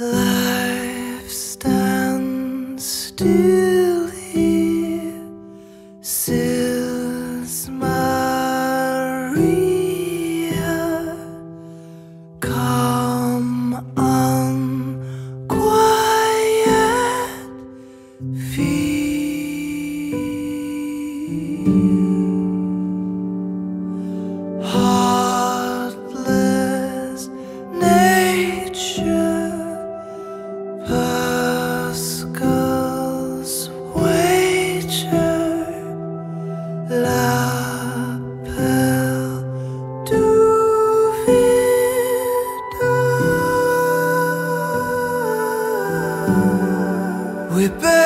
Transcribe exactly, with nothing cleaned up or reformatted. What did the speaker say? Life stands still here since Maria come on quiet feet. Heartless nature we